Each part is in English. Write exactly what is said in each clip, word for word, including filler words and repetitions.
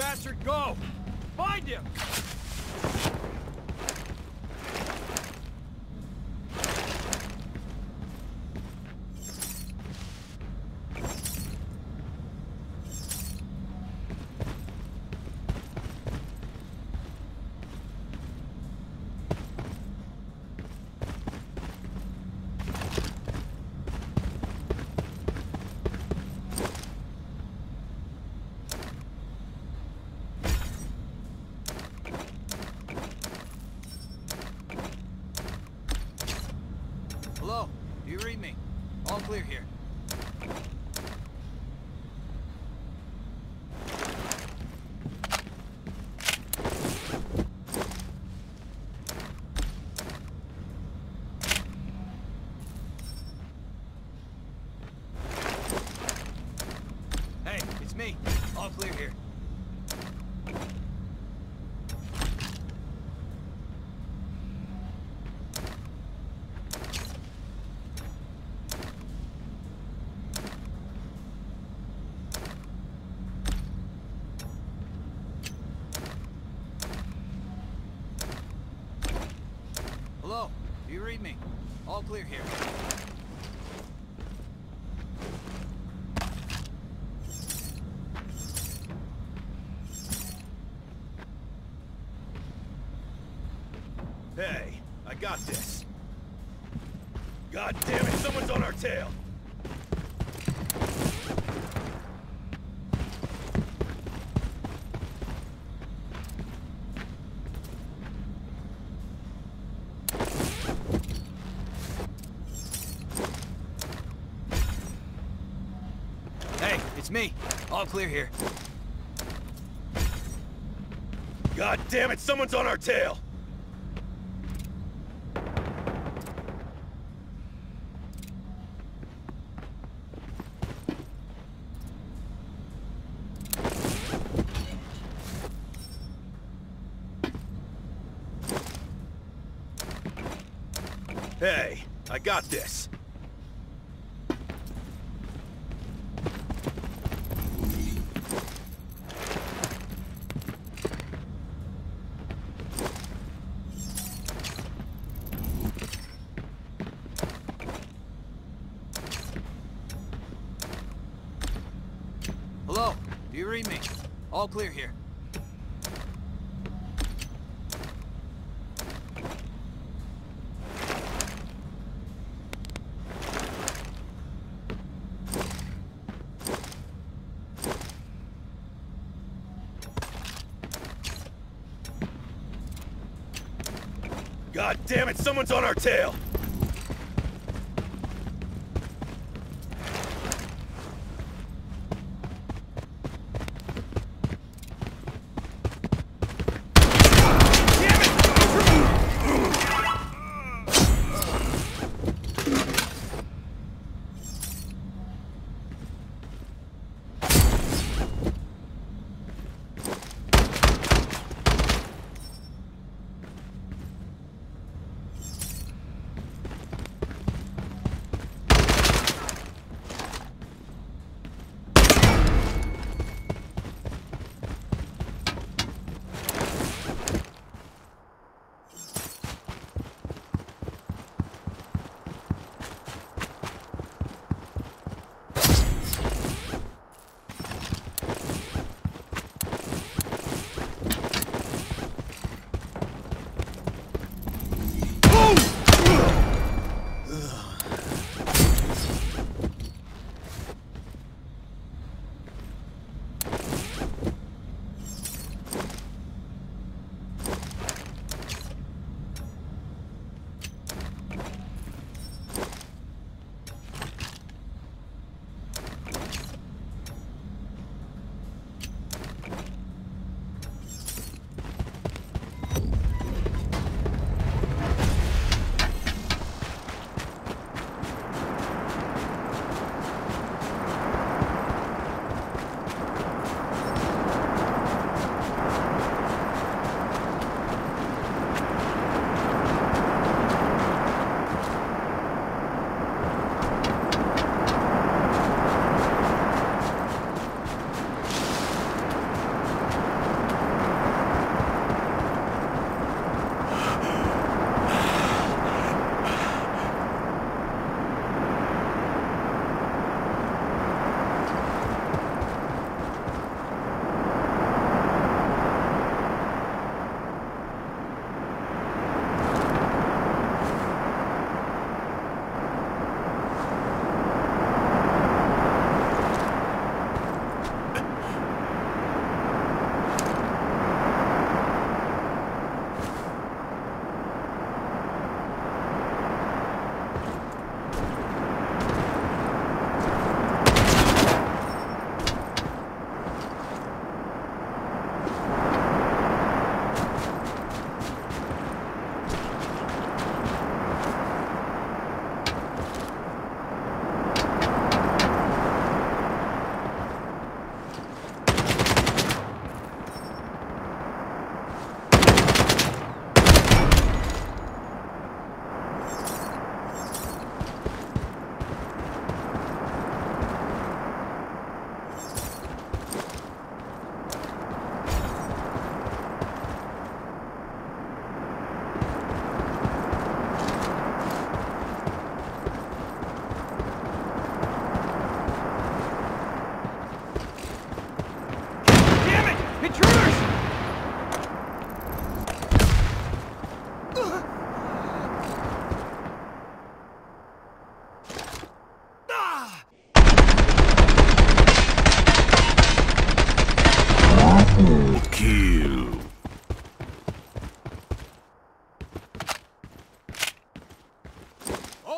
bastard go! Find him! Clear here. Hey, it's me. All clear here. You read me. All clear here. Hey, I got this. God damn it, someone's on our tail. It's me. All clear here. God damn it, someone's on our tail! Hey, I got this. Hello, do you read me? All clear here. God damn it, someone's on our tail!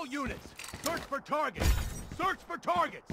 All units, search for targets! Search for targets!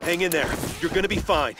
Hang in there. You're gonna be fine.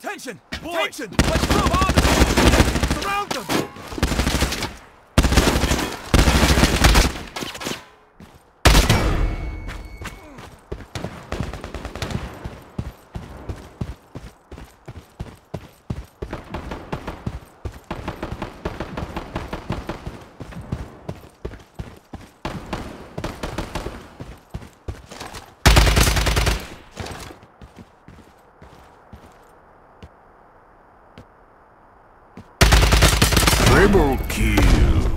Attention! Boy. Attention! Let's go! Surround them! Triple kill.